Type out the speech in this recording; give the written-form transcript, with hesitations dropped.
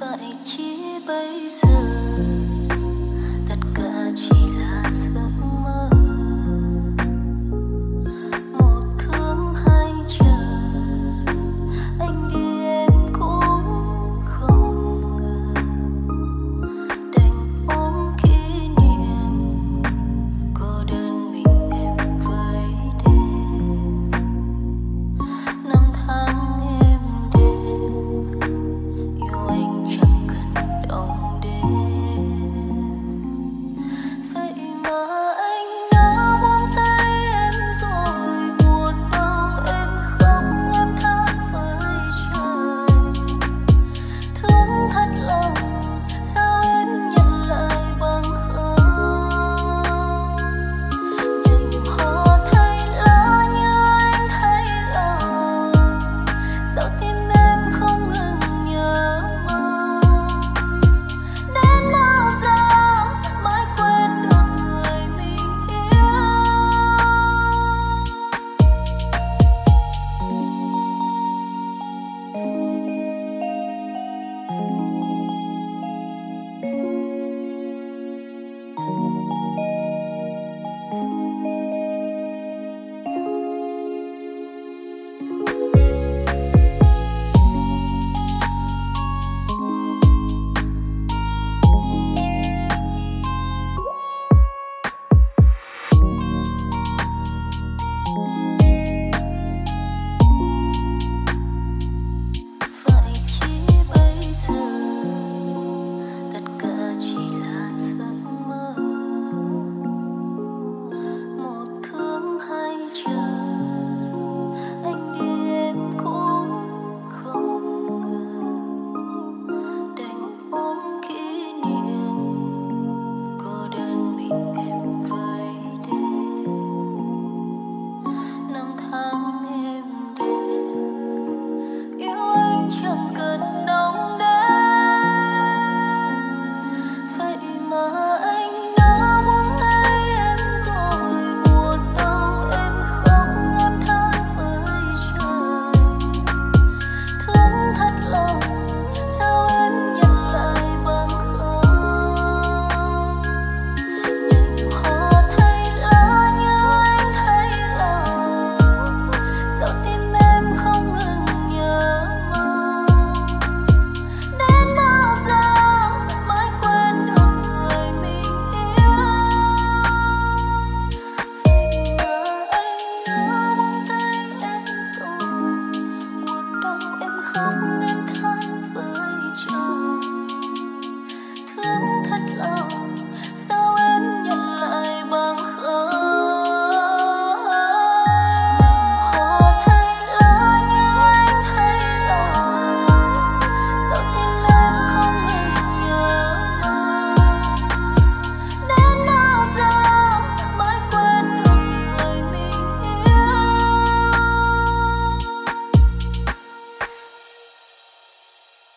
Vậy chỉ bây giờ tất cả chỉ là